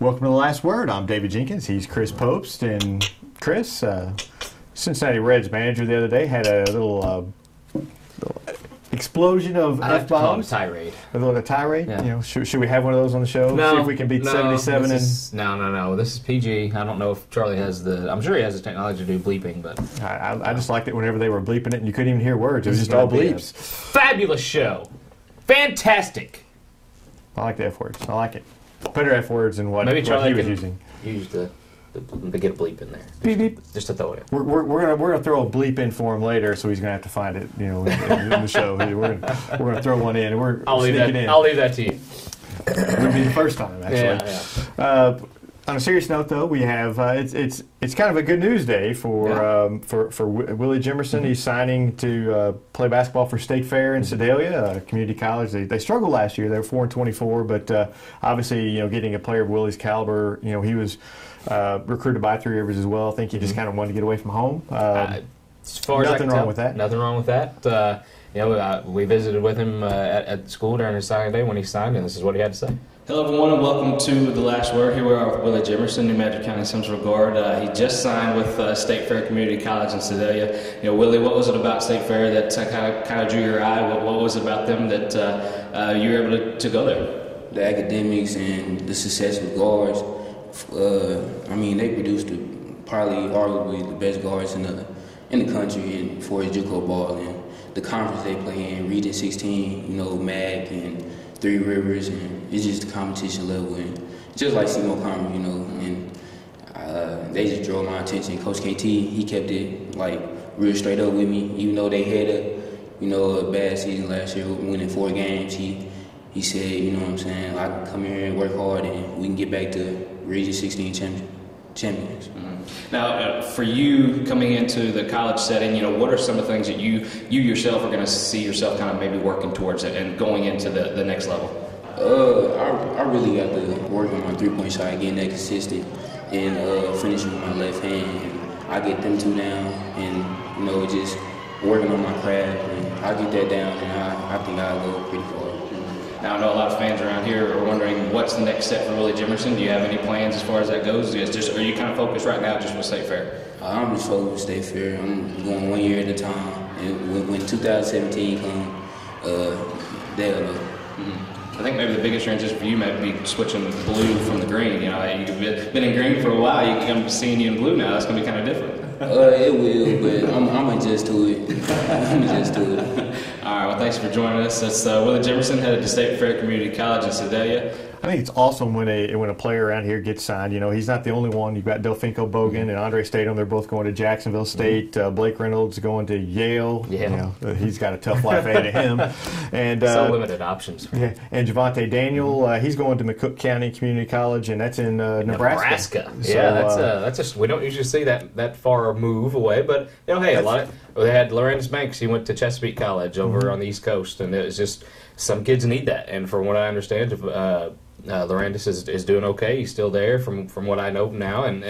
Welcome to The Last Word. I'm David Jenkins. He's Chris Popst. And Chris, Cincinnati Reds manager the other day had a little explosion of F-bombs. A tirade. Yeah. You know, should we have one of those on the show? No, see if we can beat 77 and... No. This is PG. I don't know if Charlie has the... I'm sure he has the technology to do bleeping, but... I just liked it whenever they were bleeping it and you couldn't even hear words. It was just all bleeps. Fabulous show. Fantastic. I like the F-words. I like it. Better F-words than what he was using. Use the get a bleep in there. Beep, beep. Just to throw it in. We're gonna throw a bleep in for him later, so he's gonna have to find it, you know, in the show. We're gonna throw one in. I'll leave that to you. It'll be the first time, actually. Yeah. On a serious note, though, we have it's kind of a good news day for Willie Jimerson. He's signing to play basketball for State Fair in Sedalia Community College. They struggled last year; they were 4-24, but obviously, you know, getting a player of Willie's caliber, you know, he was recruited by Three Rivers as well. I think he just kind of wanted to get away from home. Nothing wrong with that. You know, we visited with him at school during his signing day when he signed, and this is what he had to say. Hello, everyone, and welcome to The Last Word. Here we are with Willie Jimerson, New Madrid County Central guard. He just signed with State Fair Community College in Sedalia. You know, Willie, what was it about State Fair that kind of drew your eye? What was it about them that you were able to go there? The academics and the success with guards. I mean, they produced arguably the best guards in the country and for JUCO ball. And the conference they play in, Region 16, you know, MAC and Three Rivers, and it's just the competition level, and just like Seymour Conway, you know, and they just drew my attention. Coach KT, he kept it like real straight up with me, even though they had a bad season last year, winning 4 games. He said, you know what I'm saying, I can come here and work hard, and we can get back to Region 16 champions. Now, for you coming into the college setting, you know, what are some of the things that you yourself are going to see yourself kind of maybe working towards it and going into the next level? I really got to work on my three-point shot, getting that consistent, and finishing with my left hand. I get them 2 down, and, you know, just working on my craft, and I get that down, and I think I'll go pretty far. Now, I know a lot of fans around here are wondering what's the next step for Willie Jimerson. Do you have any plans as far as that goes? Are you kind of focused right now just with State Fair? I'm just focused with State Fair. I'm going 1 year at a time. And when 2017 comes, they'll know. I think maybe the biggest transition for you might be switching the blue from the green. You know, you've been in green for a while. I'm seeing you in blue now. That's going to be kind of different. It will, but I'm adjust to it. All right, well, thanks for joining us. That's Willie Jimerson, headed to State Fair Community College in Sedalia. I think it's awesome when a player around here gets signed. You know, he's not the only one. You've got Delfinco Bogan and Andre Statham. They're both going to Jacksonville State. Blake Reynolds going to Yale. Yeah. You know, he's got a tough life ahead of him. And so limited options. Yeah. And Javonte Daniel, he's going to McCook County Community College, and that's in Nebraska. So, yeah, we don't usually see that far move away, but you know, hey, they had Lorenz Banks. He went to Chesapeake College over on the East Coast, and it's just some kids need that. And from what I understand, Lorandis is doing okay. He's still there from what I know now. And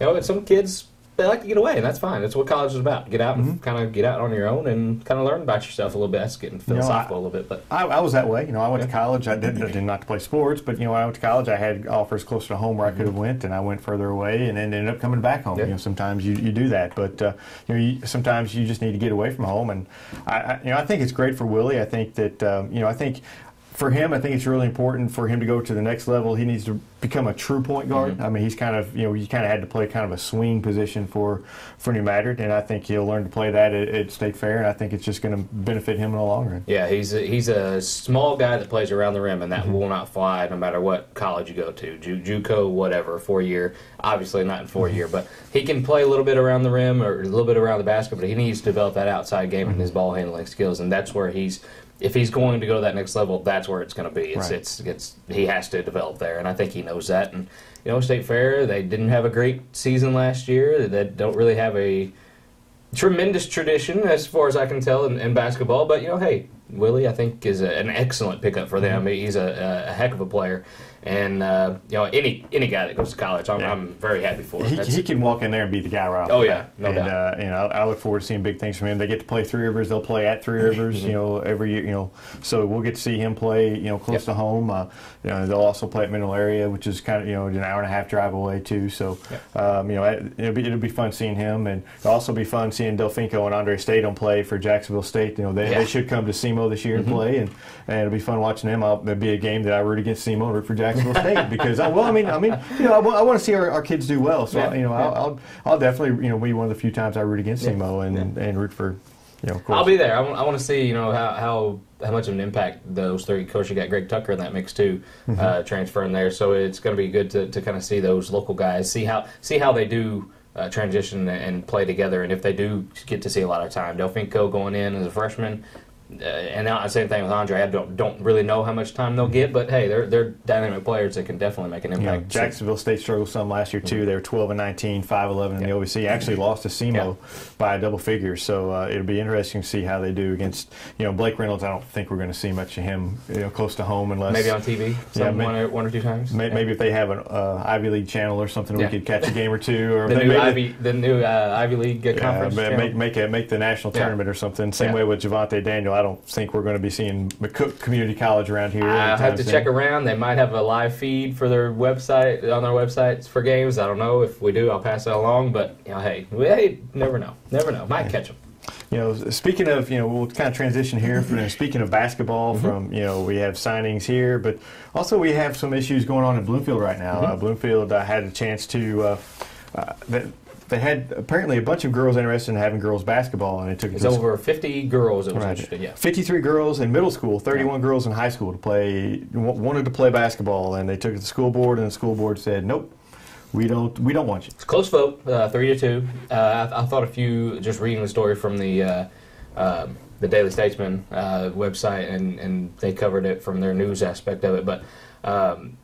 you know, some kids, they like to get away, and that's fine. That's what college is about. Get out and kind of get out on your own and kind of learn about yourself a little bit. That's getting philosophical a little bit. But I was that way. You know, I went to college. I did not to play sports, but you know, when I went to college, I had offers close to home where I could have went, and I went further away, and then ended up coming back home. Yeah. You know, sometimes you do that, but you know, sometimes you just need to get away from home. And I think it's great for Willie. I think that for him, I think it's really important for him to go to the next level. He needs to become a true point guard. I mean, he's kind of, you know, you kind of had to play kind of a swing position for New Madrid, and I think he'll learn to play that at State Fair, and I think it's just going to benefit him in the long run. Yeah, he's a small guy that plays around the rim, and that will not fly no matter what college you go to, JUCO, whatever, 4-year. Obviously not in 4-year, but he can play a little bit around the rim or a little bit around the basket, but he needs to develop that outside game and his ball handling skills, and that's where he's. If he's going to go to that next level, that's where it's going to be. He has to develop there, and I think he knows that. And you know, State Fair, they didn't have a great season last year. They don't really have a tremendous tradition, as far as I can tell, in basketball. But you know, hey, Willie, I think, is an excellent pickup for them. Mm-hmm. He's a heck of a player. And, you know, any guy that goes to college, I'm very happy for him. He can walk in there and be the guy right off. Oh, yeah, no doubt. You know, I look forward to seeing big things from him. They get to play Three Rivers. They'll play at Three Rivers, you know, every year, you know. So we'll get to see him play, you know, close to home. You know, they'll also play at Middle Area, which is kind of, you know, an hour-and-a-half drive away, too. So, you know, it'll be fun seeing him. And it'll also be fun seeing Delfinco and Andre Statham play for Jacksonville State. You know, they should come to SEMO this year and play, and it'll be fun watching them. It'll be a game that I root against SEMO and root for Jacksonville State because I mean, you know, I want to see our kids do well. So you know, I'll definitely, you know, be one of the few times I root against SEMO and root for, you know. Of course. I'll be there. I want to see, you know, how much of an impact those three. Coach, you got Greg Tucker in that mix too, transferring there. So it's going to be good to kind of see those local guys, see how they do. Transition and play together, and if they do get to see a lot of time. Delfinco going in as a freshman, and now the same thing with Andre. I don't really know how much time they'll get, but hey, they're dynamic players that can definitely make an impact. Yeah, Jacksonville State struggled some last year too. They were 12-19, 5-11 in the OVC. Actually lost to SEMO by double figures, so it'll be interesting to see how they do against, you know, Blake Reynolds. I don't think we're going to see much of him, you know, close to home unless maybe on TV, one or two times. Maybe if they have an Ivy League channel or something, we could catch a game or two. Or the new Ivy League conference. Make the national tournament or something. Same way with Javonte Daniel. I don't think we're going to be seeing McCook Community College around here. I'll have to check around. They might have a live feed for their website for games. I don't know. If we do, I'll pass that along. But you know, hey, never know. Might catch them. You know, speaking of, you know, we'll kind of transition here from speaking of basketball. From, you know, we have signings here, but also we have some issues going on in Bloomfield right now. Bloomfield had a chance to. They had apparently a bunch of girls interested in having girls basketball, and it's over 50 girls that was interested. 53 girls in middle school, 31 girls in high school wanted to play basketball, and they took it to the school board, and the school board said, "Nope, we don't want you." It's a close vote, 3-2. I thought a few, just reading the story from the Daily Statesman website, and they covered it from their news aspect of it, but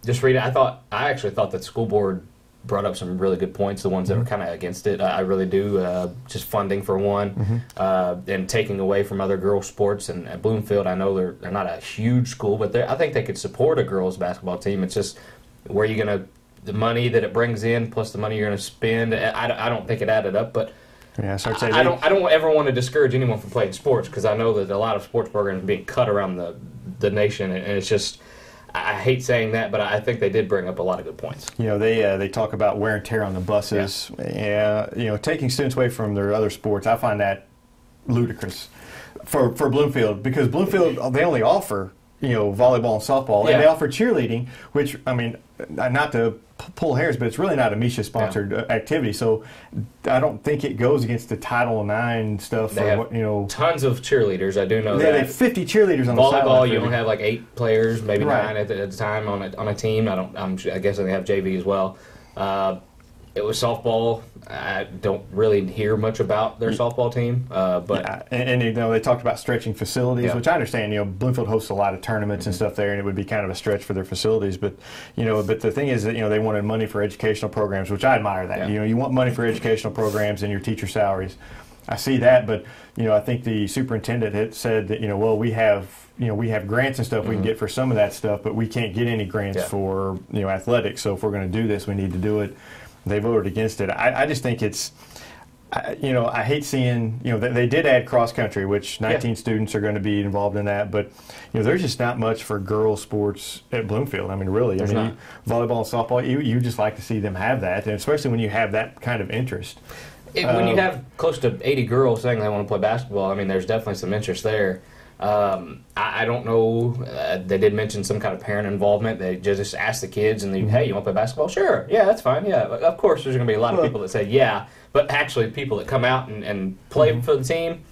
just reading, I actually thought that the school board brought up some really good points, the ones that were kind of against it. I really do. Just funding for one, and taking away from other girls' sports. And at Bloomfield, I know they're not a huge school, but I think they could support a girls' basketball team. It's just where you're going to – the money that it brings in plus the money you're going to spend. I don't think it added up, but I don't ever want to discourage anyone from playing sports because I know that a lot of sports programs are being cut around the nation, and it's just – I hate saying that, but I think they did bring up a lot of good points. You know, they talk about wear and tear on the buses. You know, taking students away from their other sports, I find that ludicrous for Bloomfield, because Bloomfield, they only offer, you know, volleyball and softball, and they offer cheerleading, which, I mean, not to pull hairs, but it's really not a MESHA-sponsored activity, so I don't think it goes against the Title IX stuff. They have, you know, tons of cheerleaders. I do know that. They have 50 cheerleaders on the sideline. Volleyball, you only have like 8 players, maybe 9 at the time on a team. I guess they have JV as well. It was softball. I don't really hear much about their softball team, but and you know, they talked about stretching facilities, which I understand. You know, Bloomfield hosts a lot of tournaments and stuff there, and it would be kind of a stretch for their facilities. But you know, but the thing is that, you know, they wanted money for educational programs, which I admire that. You know, you want money for educational programs and your teacher salaries. I see that, but you know, I think the superintendent had said that, you know, well, we have grants and stuff we can get for some of that stuff, but we can't get any grants for, you know, athletics. So if we're going to do this, we need to do it. They voted against it. I just think it's, you know, I hate seeing, you know, they did add cross-country, which 19 students are going to be involved in that. But, you know, there's just not much for girls' sports at Bloomfield. I mean, really. There's not. Volleyball and softball, you just like to see them have that, and especially when you have that kind of interest. When you have close to 80 girls saying they want to play basketball, I mean, there's definitely some interest there. I don't know. They did mention some kind of parent involvement. They just asked the kids, and they, hey, you want to play basketball? Sure. Yeah, that's fine. Yeah, of course there's going to be a lot of people that say yeah, but actually people that come out and play for the team,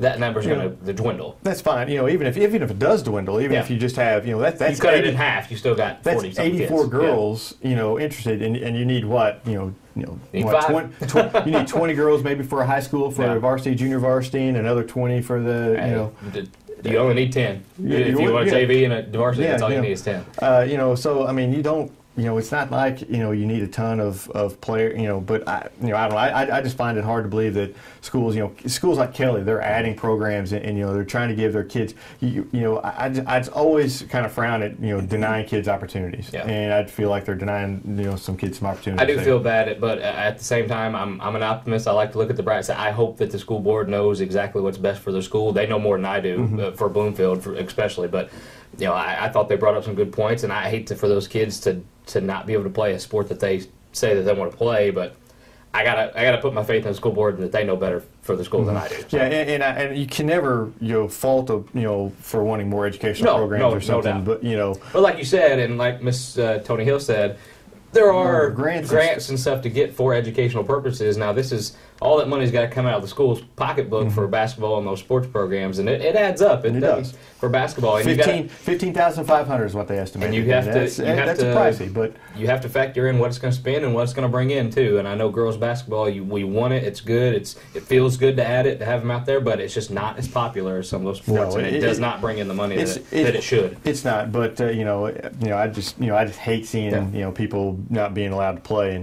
that number's going to dwindle. That's fine. You know, even if it does dwindle, if you just have, you know, that's you cut it in half, you still got 84 girls, you know, interested, and you need what, you need 20 girls maybe for a high school for a varsity, junior varsity, and another 20 for the you only need 10. If you want a JV and a varsity, that's all you need is 10. You know, so I mean, you don't. you know, it's not like, you know, you need a ton of player, you know, but I don't know. I just find it hard to believe that schools, you know, schools like Kelly, they're adding programs and you know, they're trying to give their kids, I'd always kind of frown at, you know, denying kids opportunities. Yeah. And I'd feel like they're denying, you know, some kids some opportunities. I do feel bad, but at the same time, I'm an optimist. I like to look at the bright side. I hope that the school board knows exactly what's best for their school. They know more than I do, mm-hmm. for Bloomfield especially, but you know, I thought they brought up some good points, and I hate for those kids to not be able to play a sport that they say that they want to play, but I gotta put my faith in the school board and that they know better for the school than I do. So. Yeah, and you can never fault for wanting more educational programs or something, no doubt. But you know, but like you said, and like Miss Tony Hill said, there are grants and stuff to get for educational purposes. Now, this is all that money's got to come out of the school's pocketbook mm-hmm. for basketball and those sports programs, and it adds up. It does for basketball. And $15,500 is what they estimate. And that's pricey, but you have to factor in what it's going to spend and what it's going to bring in too. And I know girls basketball, we want it. It's good. It feels good to add it to have them out there, but it's just not as popular as some of those sports, and it does not bring in the money that it should. It's not. But I just hate seeing people not being allowed to play,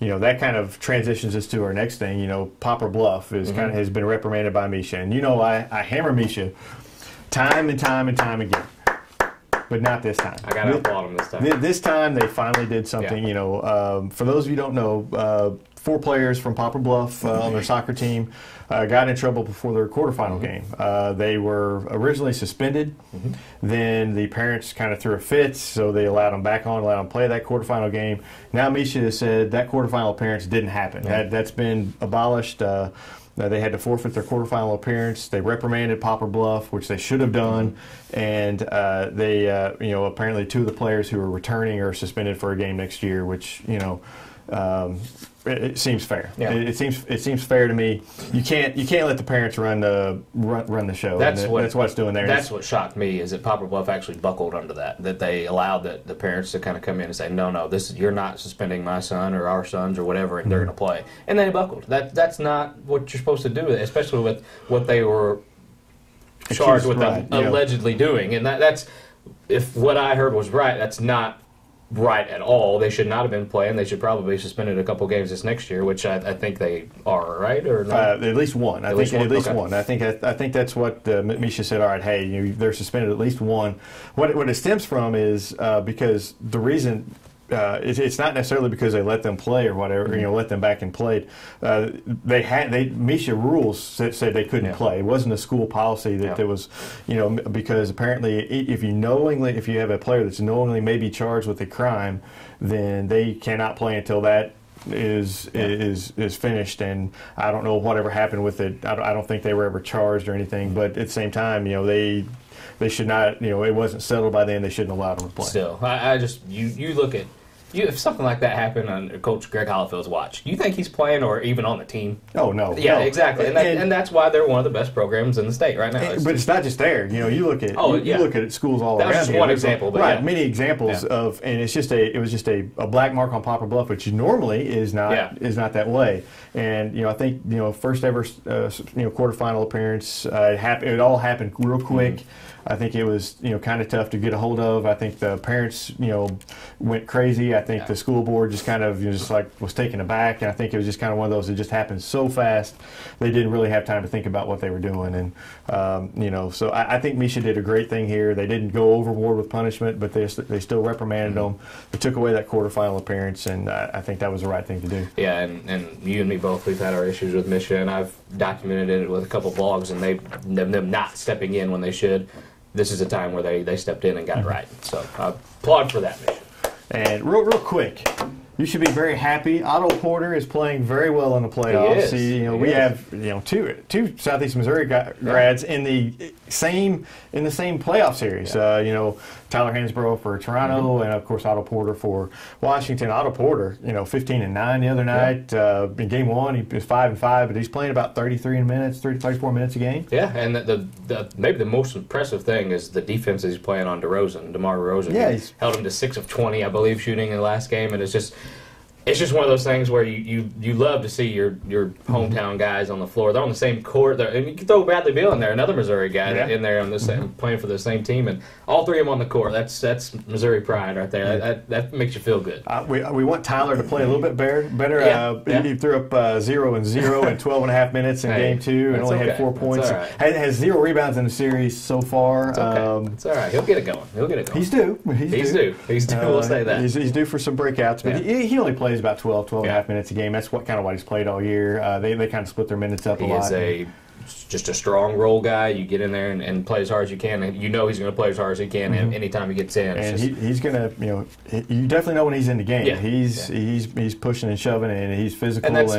and that kind of transitions us to our next thing. Poplar Bluff is mm-hmm. Has been reprimanded by MESHA, and I hammer MESHA time and time again, but not this time. I gotta applaud them this time. This time they finally did something. Yeah. For those of you who don't know, 4 players from Poplar Bluff on their soccer team got in trouble before their quarterfinal mm-hmm. game. They were originally suspended. Mm-hmm. Then the parents kind of threw a fit, so they allowed them back on, allowed them to play that quarterfinal game. Now MESHA has said that quarterfinal appearance didn't happen. Mm-hmm. That's been abolished. They had to forfeit their quarterfinal appearance. They reprimanded Poplar Bluff, which they should have done, and apparently 2 of the players who are returning are suspended for a game next year, which it seems fair. Yeah. It seems fair to me. You can't let the parents run the show. That's what it's doing there. That's what shocked me is that Poplar Bluff actually buckled under that. That they allowed the parents to kind of come in and say, no, you're not suspending my son or our sons or whatever, and they're going to play. And they buckled. That's not what you're supposed to do, especially with what they were charged with allegedly doing. And that's if what I heard was right. That's not right at all. They should not have been playing. They should probably be suspended a couple games this next year, which I think they are, right? Or not? At least one. At least one. I think that's what MESHA said. All right, hey, they're suspended at least one. What it stems from is because the reason. It's not necessarily because they let them play or whatever, mm-hmm. Let them back and played. MESHA rules said they couldn't play. It wasn't a school policy that there was, because apparently if you have a player that's knowingly may be charged with a crime, then they cannot play until that is finished. And I don't know whatever happened with it. I don't think they were ever charged or anything. Mm-hmm. But at the same time, they should not, it wasn't settled by then. They shouldn't allow them to play. Still, I just, you look at, if something like that happened on Coach Greg Holofield's watch, you think he's playing or even on the team? Oh, no. Yeah, exactly. And that's why they're one of the best programs in the state right now. It's not just there. You look at you look at schools all around. That's just one example. But many examples of, and it's just a black mark on Poplar Bluff, which normally is not that way. And I think first ever quarterfinal appearance. It all happened real quick. Mm-hmm. I think it was kind of tough to get a hold of. I think the parents went crazy. I think the school board just kind of was taken aback, and I think it was just kind of one of those that just happened so fast they didn't really have time to think about what they were doing. And so I think MESHA did a great thing here. They didn't go overboard with punishment, but they still reprimanded mm-hmm. them. They took away that quarterfinal appearance, and I think that was the right thing to do. Yeah, and you and me both, we've had our issues with MESHA, and I've documented it with a couple blogs, and them not stepping in when they should. This is a time where they stepped in and got it right. So applaud for that mission. And real quick, you should be very happy. Otto Porter is playing very well in the playoffs. He is. We have two Southeast Missouri grads in the same playoff series. Tyler Hansbrough for Toronto, mm-hmm. and of course Otto Porter for Washington. Otto Porter, 15-9 the other night. In game 1, he was 5-5, but he's playing about 34 minutes a game. Yeah, and the maybe the most impressive thing is the defense he's playing on DeMar DeRozan. Yeah, he's held him to 6 of 20, I believe, shooting in the last game, and it's just it's just one of those things where you love to see your hometown guys on the floor. They're on the same court. And you can throw Bradley Beal in there, another Missouri guy in there on the same, playing for the same team, and all three of them on the court. That's Missouri pride right there. That makes you feel good. We want Tyler to play a little bit better. He threw up 0-0 in 12.5 minutes in Game 2 and only had 4 points. Right. Has 0 rebounds in the series so far. It's all right. He'll get it going. He's due. He's due. We'll say that. He's due for some breakouts, but he only plays about 12 and a half minutes a game. That's what he's played all year. They kind of split their minutes up a lot. Just a strong role guy. You get in there and play as hard as you can, and you know he's going to play as hard as he can anytime he gets in. And he's going to, you definitely know when he's in the game. Yeah. He's pushing and shoving, and he's physical, and that's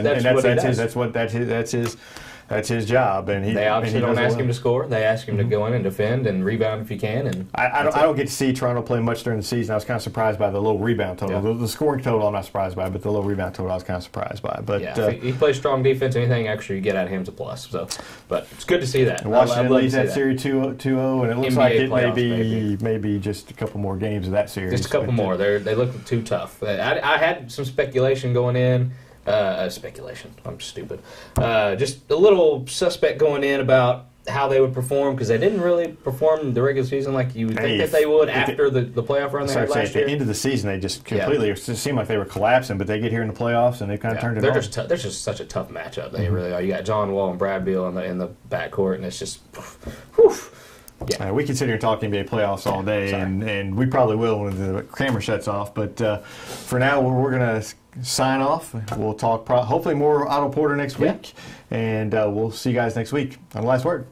his job. And they obviously don't ask him to score. They ask him to go in and defend and rebound if he can. And I don't get to see Toronto play much during the season. I was kind of surprised by the low rebound total. Yeah. The scoring total I'm not surprised by, but the low rebound total I was kind of surprised by. But he plays strong defense. Anything extra you get out of him is a plus. So, but it's good to see that. And Washington leads that series 2-0, and it looks NBA like it may be maybe just a couple more games of that series. Just a couple more. They look too tough. I had some speculation going in. Speculation. I'm stupid. Just a little suspect going in about how they would perform, because they didn't really perform the regular season like you would think that they would after the playoff run they had last year. At the end of the season, they just completely seemed like they were collapsing, but they get here in the playoffs and they kind of turned it on. They're just such a tough matchup. They really are. You got John Wall and Brad Beal in the backcourt, and it's just whew. Yeah. We can sit here and talk NBA playoffs all day, and we probably will when the camera shuts off. But for now, we're going to sign off. We'll talk hopefully more Otto Porter next week, and we'll see you guys next week on The Last Word.